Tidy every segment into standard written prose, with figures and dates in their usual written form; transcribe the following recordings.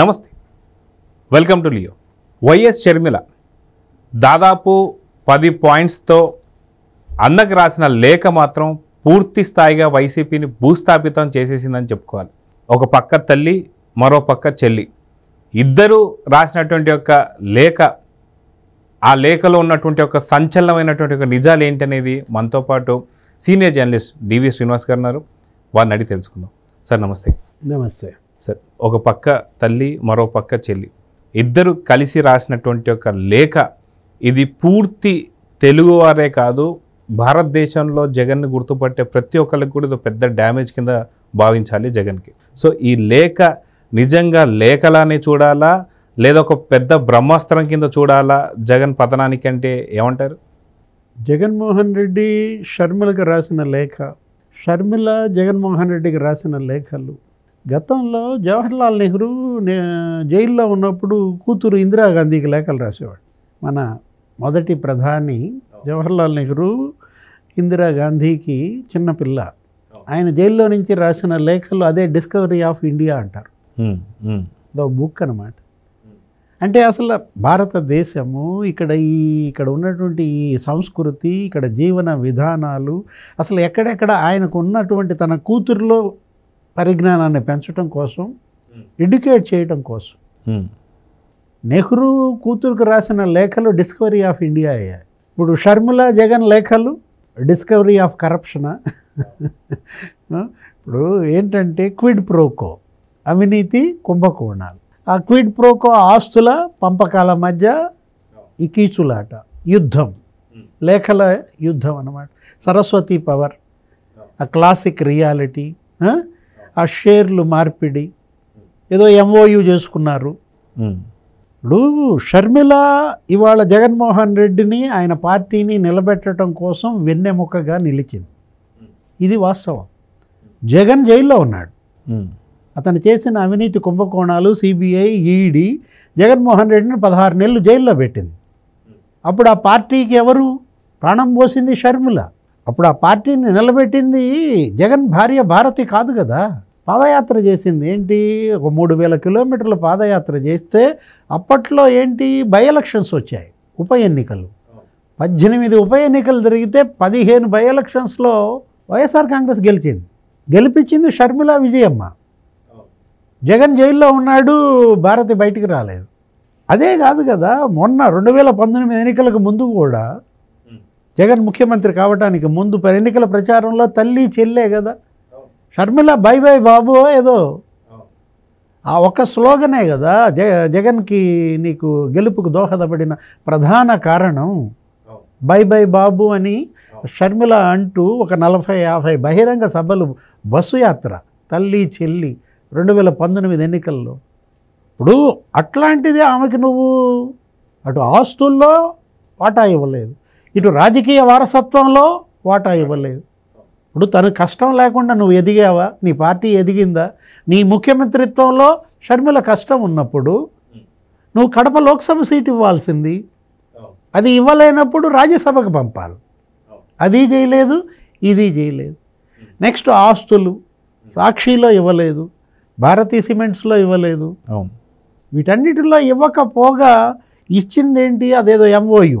నమస్తే, welcome to Leo. YS Sharmila దాదాపు 10 పాయింట్స్తో అన్నకు రాసిన లేఖ మాత్రం పూర్తి స్థాయిగా వైసీపీని భూస్థాపితం చేసేసిందని చెప్పుకోవాలి. ఒక పక్క తల్లి, మరో పక్క చెల్లి, ఇద్దరూ రాసినటువంటి ఒక లేఖ, ఆ లేఖలో ఉన్నటువంటి ఒక సంచలనమైనటువంటి ఒక నిజాలు ఏంటనేది మనతో పాటు సీనియర్ జర్నలిస్ట్ డివి శ్రీనివాస్ గారు ఉన్నారు. వారిని అడిగి తెలుసుకుందాం. సార్ నమస్తే. నమస్తే సార్. ఒక పక్క తల్లి, మరో పక్క చెల్లి, ఇద్దరు కలిసి రాసినటువంటి ఒక లేఖ. ఇది పూర్తి తెలుగువారే కాదు, భారతదేశంలో జగన్ను గుర్తుపట్టే ప్రతి ఒక్కరికి కూడా ఇది పెద్ద డ్యామేజ్ కింద భావించాలి జగన్కి. సో ఈ లేఖ నిజంగా లేఖలానే చూడాలా, లేదా ఒక పెద్ద బ్రహ్మాస్త్రం కింద చూడాలా జగన్ పతనానికి? అంటే ఏమంటారు? జగన్మోహన్ రెడ్డి షర్మిలకు రాసిన లేఖ, షర్మిల జగన్మోహన్ రెడ్డికి రాసిన లేఖలు. గతంలో జవహర్లాల్ నెహ్రూ జైల్లో ఉన్నప్పుడు కూతురు ఇందిరాగాంధీకి లేఖలు రాసేవాడు. మన మొదటి ప్రధాని జవహర్లాల్ నెహ్రూ ఇందిరాగాంధీకి చిన్నపిల్ల, ఆయన జైల్లో నుంచి రాసిన లేఖలు. అదే డిస్కవరీ ఆఫ్ ఇండియా అంటారు, అదో బుక్ అన్నమాట. అంటే అసలు భారతదేశము, ఇక్కడ ఉన్నటువంటి ఈ సంస్కృతి, ఇక్కడ జీవన విధానాలు, అసలు ఎక్కడెక్కడ ఆయనకు ఉన్నటువంటి తన కూతురులో పరిజ్ఞానాన్ని పెంచడం కోసం, ఎడ్యుకేట్ చేయడం కోసం నెహ్రూ కూతురుకు రాసిన లేఖలు డిస్కవరీ ఆఫ్ ఇండియా అయ్యాయి. ఇప్పుడు షర్మిల జగన్ లేఖలు డిస్కవరీ ఆఫ్ కరప్షనా? ఇప్పుడు ఏంటంటే క్విడ్ ప్రోకో, అవినీతి కుంభకోణాలు. ఆ క్విడ్ ప్రోకో ఆస్తుల పంపకాల మధ్య ఈ కీచులాట, యుద్ధం, లేఖల యుద్ధం అన్నమాట. సరస్వతి పవర్, ఆ క్లాసిక్ రియాలిటీ, ఆ షేర్లు మార్పిడి, ఏదో ఎంఓయూ చేసుకున్నారు. ఇప్పుడు షర్మిల ఇవాళ జగన్మోహన్ రెడ్డిని, ఆయన పార్టీని నిలబెట్టడం కోసం వెన్నెముకగా నిలిచింది. ఇది వాస్తవం. జగన్ జైల్లో ఉన్నాడు, అతను చేసిన అవినీతి కుంభకోణాలు, సిబిఐ, ఈడీ జగన్మోహన్ రెడ్డిని 16 నెలలు జైల్లో పెట్టింది. అప్పుడు ఆ పార్టీకి ఎవరు ప్రాణం పోసింది? షర్మిల. అప్పుడు ఆ పార్టీని నిలబెట్టింది జగన్ భార్య భారతి కాదు కదా. పాదయాత్ర చేసింది ఏంటి, ఒక 3000 కిలోమీటర్ల పాదయాత్ర చేస్తే అప్పట్లో ఏంటి, బై ఎలక్షన్స్ వచ్చాయి, ఉప ఎన్నికలు. 18 ఉప ఎన్నికలు జరిగితే 15 బై ఎలక్షన్స్లో వైఎస్ఆర్ కాంగ్రెస్ గెలిపించింది షర్మిల విజయమ్మ. జగన్ జైల్లో ఉన్నాడు, భారతి బయటికి రాలేదు. అదే కాదు కదా, మొన్న 2019 ఎన్నికలకు ముందు కూడా, జగన్ ముఖ్యమంత్రి కావడానికి ముందు ఎన్నికల ప్రచారంలో తల్లి చెల్లే కదా, షర్మిల బై బై బాబు ఏదో ఆ ఒక్క స్లోగనే కదా జగన్కి నీకు గెలుపుకు దోహదపడిన ప్రధాన కారణం. బై బై బాబు అని షర్మిల అంటూ ఒక 40-50 బహిరంగ సభలు, బస్సు యాత్ర, తల్లి చెల్లి 2019 ఎన్నికల్లో. ఇప్పుడు అట్లాంటిదే ఆమెకి నువ్వు అటు ఆస్తుల్లో వాటా ఇవ్వలేదు, ఇటు రాజకీయ వారసత్వంలో వాటా ఇవ్వలేదు. ఇప్పుడు తను కష్టం లేకుండా నువ్వు ఎదిగావా? నీ పార్టీ ఎదిగిందా? నీ ముఖ్యమంత్రిత్వంలో షర్మిల కష్టం ఉన్నప్పుడు నువ్వు కడప లోక్సభ సీటు ఇవ్వాల్సింది, అది ఇవ్వలేనప్పుడు రాజ్యసభకు పంపాలి. అది చేయలేదు, ఇది చేయలేదు. నెక్స్ట్ ఆస్తులు, సాక్షిలో ఇవ్వలేదు, భారతీ సిమెంట్స్లో ఇవ్వలేదు. వీటన్నిటిలో ఇవ్వకపోగా ఇచ్చిందేంటి, అదేదో ఎంఓయూ.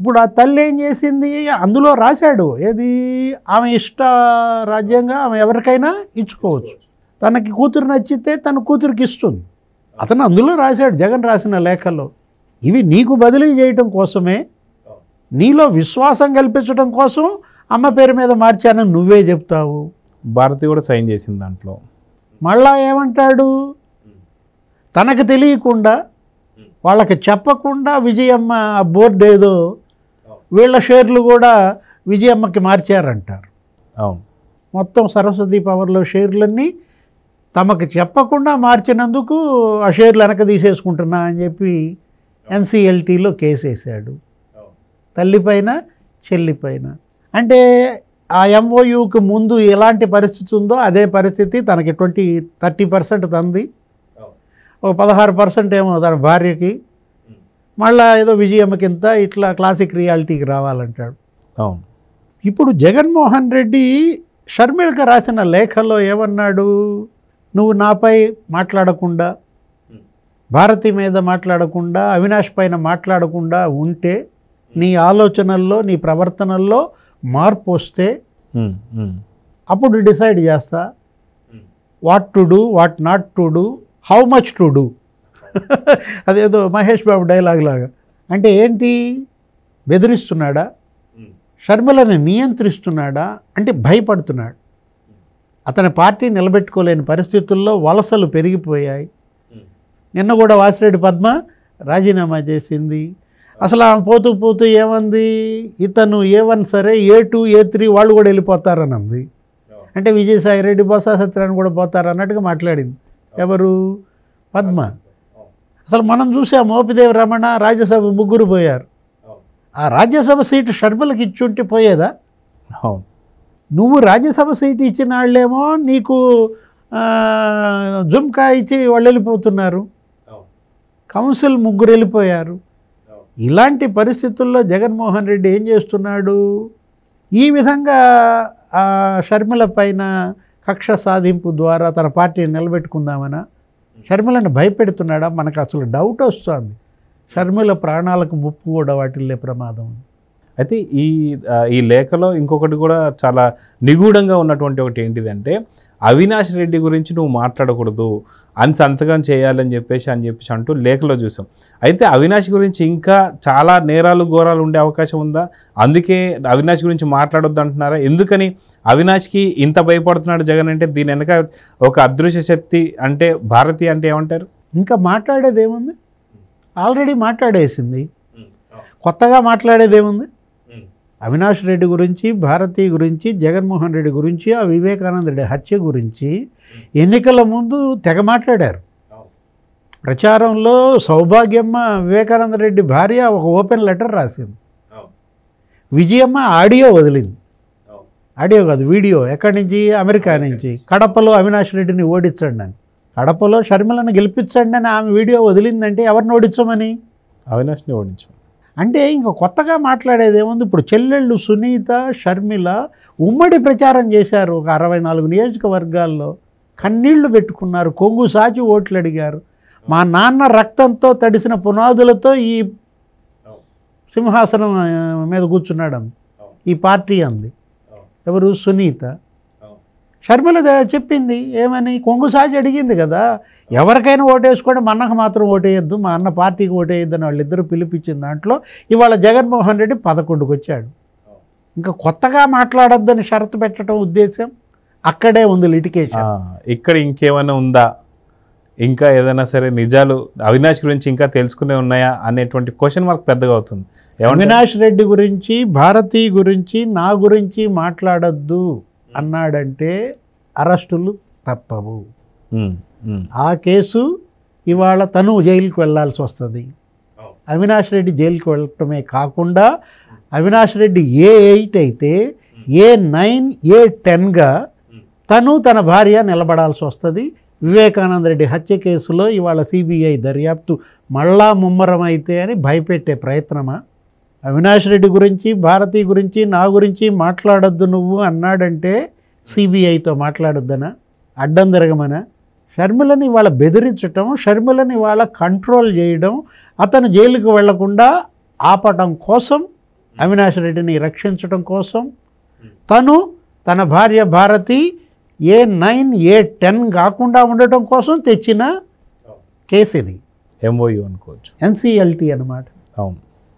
ఇప్పుడు ఆ తల్లి ఏం చేసింది, అందులో రాశాడు ఏది, ఆమె ఇష్ట రాజ్యంగా ఆమె ఎవరికైనా ఇచ్చుకోవచ్చు, తనకి కూతురు నచ్చితే తన కూతురికి ఇస్తుంది. అతను అందులో రాశాడు జగన్ రాసిన లేఖలో. ఇవి నీకు బదిలీ చేయటం కోసమే, నీలో విశ్వాసం కల్పించడం కోసం అమ్మ పేరు మీద మార్చానని నువ్వే చెప్తావు. భారతి కూడా సైన్ చేసింది దాంట్లో. మళ్ళా ఏమంటాడు, తనకు తెలియకుండా, వాళ్ళకి చెప్పకుండా విజయమ్మ ఆ బోర్డు ఏదో వీళ్ళ షేర్లు కూడా విజయమ్మకి మార్చారంటారు. అవును, మొత్తం సరస్వతి పవర్లో షేర్లన్నీ తమకు చెప్పకుండా మార్చినందుకు ఆ షేర్లు వెనక తీసేసుకుంటున్నా అని చెప్పి ఎన్సీఎల్టీలో కేసు వేసాడు. తల్లిపైన చెల్లిపైన. అంటే ఆ ఎంఓయూకి ముందు ఎలాంటి పరిస్థితి ఉందో అదే పరిస్థితి తనకి 30% తంది, ఒక 16% ఏమో తన భార్యకి, మళ్ళా ఏదో విజయం కింద ఇట్లా క్లాసిక్ రియాలిటీకి రావాలంటాడు. అవును. ఇప్పుడు జగన్మోహన్ రెడ్డి షర్మిలకి రాసిన లేఖలో ఏమన్నాడు? నువ్వు నాపై మాట్లాడకుండా, భారతి మీద మాట్లాడకుండా, అవినాష్ పైన మాట్లాడకుండా ఉంటే, నీ ఆలోచనల్లో నీ ప్రవర్తనల్లో మార్పు వస్తే అప్పుడు డిసైడ్ చేస్తా what to do, what not to do, how much to do. అదేదో మహేష్ బాబు డైలాగ్ లాగా. అంటే ఏంటి, బెదిరిస్తున్నాడా, షర్మిలని నియంత్రిస్తున్నాడా, అంటే భయపడుతున్నాడు. అతని పార్టీ నిలబెట్టుకోలేని పరిస్థితుల్లో వలసలు పెరిగిపోయాయి. నిన్న కూడా వాసిరెడ్డి పద్మ రాజీనామా చేసింది. అసలు ఆమె పోతూ పోతూ ఏమంది, ఇతను A1 సరే A2 A3 వాళ్ళు కూడా వెళ్ళిపోతారని అంది. అంటే విజయసాయి రెడ్డి, బొత్స సత్యనారాయణ కూడా పోతారు అన్నట్టుగా మాట్లాడింది. ఎవరు? పద్మ. అసలు మనం చూసాం మోపిదేవి రమణ, రాజ్యసభ ముగ్గురు పోయారు. ఆ రాజ్యసభ సీటు షర్మిలకి ఇచ్చుంటే పోయేదా? నువ్వు రాజ్యసభ సీటు ఇచ్చిన వాళ్ళేమో నీకు జుమ్కా ఇచ్చి వాళ్ళు వెళ్ళిపోతున్నారు. కౌన్సిల్ ముగ్గురు వెళ్ళిపోయారు. ఇలాంటి పరిస్థితుల్లో జగన్మోహన్ రెడ్డి ఏం చేస్తున్నాడు? ఈ విధంగా షర్మిల పైన కక్ష సాధింపు ద్వారా తన పార్టీని నిలబెట్టుకుందామనా, షర్మిలను భయపెడుతున్నాడా? మనకు అసలు డౌట్ వస్తుంది. షర్మిల ప్రాణాలకు ముప్పు కూడా వాటిల్లే ప్రమాదం. అయితే ఈ లేఖలో ఇంకొకటి కూడా చాలా నిగూఢంగా ఉన్నటువంటి ఒకటి ఏంటిదంటే, అవినాష్ రెడ్డి గురించి నువ్వు మాట్లాడకూడదు అని సంతకం చేయాలని చెప్పేసి అంటూ లేఖలో చూసాం. అయితే అవినాష్ గురించి ఇంకా చాలా నేరాలు ఘోరాలు ఉండే అవకాశం ఉందా? అందుకే అవినాష్ గురించి మాట్లాడొద్దు అంటున్నారా? ఎందుకని అవినాష్కి ఇంత భయపడుతున్నాడు జగన్ అంటే దీని వెనక ఒక అదృశ్య శక్తి, అంటే భారతి అంటే ఏమంటారు? ఇంకా మాట్లాడేది ఏముంది? ఆల్రెడీ మాట్లాడేసింది. కొత్తగా మాట్లాడేది ఏముంది? అవినాష్ రెడ్డి గురించి, భారతి గురించి, జగన్మోహన్ రెడ్డి గురించి, ఆ వివేకానంద రెడ్డి హత్య గురించి ఎన్నికల ముందు తెగ మాట్లాడారు. ప్రచారంలో సౌభాగ్యమ్మ వివేకానంద రెడ్డి భార్య ఒక ఓపెన్ లెటర్ రాసింది. విజయమ్మ ఆడియో వదిలింది. ఆడియో కాదు, వీడియో. ఎక్కడి నుంచి? అమెరికా నుంచి. కడపలో అవినాష్ రెడ్డిని ఓడించండి అని, కడపలో షర్మిలను గెలిపించండి అని ఆమె వీడియో వదిలిందంటే ఎవరిని ఓడించమని? అవినాష్ని ఓడించమని. అంటే ఇంకా కొత్తగా మాట్లాడేది ఏముంది? ఇప్పుడు చెల్లెళ్ళు సునీత, షర్మిల ఉమ్మడి ప్రచారం చేశారు. ఒక 64 నియోజకవర్గాల్లో కన్నీళ్లు పెట్టుకున్నారు, కొంగు సాచి ఓట్లు అడిగారు. మా నాన్న రక్తంతో తడిసిన పునాదులతో ఈ సింహాసనం మీద కూర్చున్నాడు అంది ఈ పార్టీ అంది. ఎవరు? సునీత. షర్మిల చెప్పింది ఏమని? కొంగు సాచి అడిగింది కదా, ఎవరికైనా ఓటేసుకోండి, మా అన్నకు మాత్రం ఓటేయద్దు, మా అన్న పార్టీకి ఓటేయద్దు అని వాళ్ళిద్దరూ పిలిపించిన దాంట్లో ఇవాళ జగన్మోహన్ రెడ్డి 11కి వచ్చాడు. ఇంకా కొత్తగా మాట్లాడొద్దని షరతు పెట్టడం ఉద్దేశం అక్కడే ఉంది. లిటికేషన్ ఇక్కడ ఇంకేమైనా ఉందా? ఇంకా ఏదైనా సరే నిజాలు అవినాష్ గురించి ఇంకా తెలుసుకునే ఉన్నాయా అనేటువంటి క్వశ్చన్ మార్క్ పెద్దగా అవుతుంది. అవినాష్ రెడ్డి గురించి, భారతి గురించి, నా గురించి మాట్లాడద్దు అన్నాడంటే అరెస్టులు తప్పవు. ఆ కేసు ఇవాళ తను జైలుకి వెళ్లాల్సి వస్తుంది. అవినాష్ రెడ్డి జైలుకి వెళ్ళటమే కాకుండా అవినాష్ రెడ్డి A8 అయితే A9 A10గా తను తన భార్య నిలబడాల్సి వస్తుంది. వివేకానంద రెడ్డి హత్య కేసులో ఇవాళ CBI దర్యాప్తు మళ్ళా ముమ్మరం అయితే అని భయపెట్టే ప్రయత్నమా? అవినాష్ రెడ్డి గురించి, భారతి గురించి, నా గురించి మాట్లాడొద్దు నువ్వు అన్నాడంటే CBIతో మాట్లాడొద్దనా, అడ్డం జరగమనా? షర్మిలని వాళ్ళ బెదిరించటం, షర్మిలని వాళ్ళ కంట్రోల్ చేయడం, అతను జైలుకు వెళ్లకుండా ఆపటం కోసం, అవినాష్ రెడ్డిని రక్షించడం కోసం తను తన భార్య భారతి A9 A10 కాకుండా ఉండటం కోసం తెచ్చిన కేసు ఇది. MOU అనుకోవచ్చు, NCLT అన్నమాట. అవును.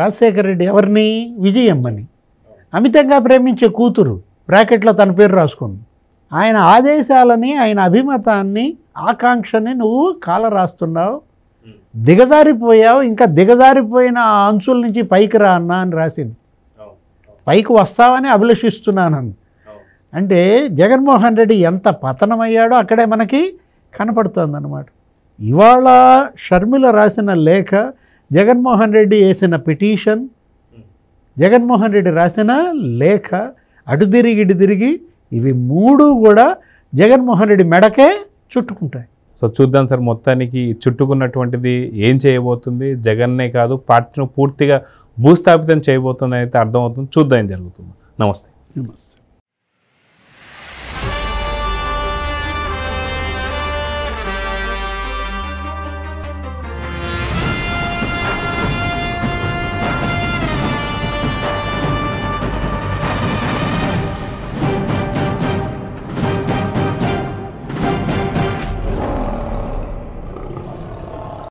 రాజశేఖర రెడ్డి ఎవరిని? విజయమ్మని. అమితంగా ప్రేమించే కూతురు బ్రాకెట్లో తన పేరు రాసుకుంది. ఆయన ఆదేశాలని, ఆయన అభిమతాన్ని, ఆకాంక్షని నువ్వు కాల రాస్తున్నావు, దిగజారిపోయావు, ఇంకా దిగజారిపోయిన ఆ అంచుల నుంచి పైకి రా అన్నా అని రాసింది. పైకి వస్తావని అభిలషిస్తున్నాను. అంటే జగన్మోహన్ రెడ్డి ఎంత పతనమయ్యాడో అక్కడే మనకి కనపడుతుంది అన్నమాట. ఇవాళ షర్మిల రాసిన లేఖ, జగన్మోహన్ రెడ్డి వేసిన పిటిషన్, జగన్మోహన్ రెడ్డి రాసిన లేఖ, అటు తిరిగి ఇటు తిరిగి ఇవి మూడు కూడా జగన్మోహన్ రెడ్డి మెడకే చుట్టుకుంటాయి. సో చూద్దాం సార్, మొత్తానికి చుట్టుకున్నటువంటిది ఏం చేయబోతుంది, జగన్నే కాదు పార్టీని పూర్తిగా భూస్థాపితం చేయబోతుందని అయితే అర్థమవుతుంది. చూద్దాం ఏం జరుగుతుంది. నమస్తే.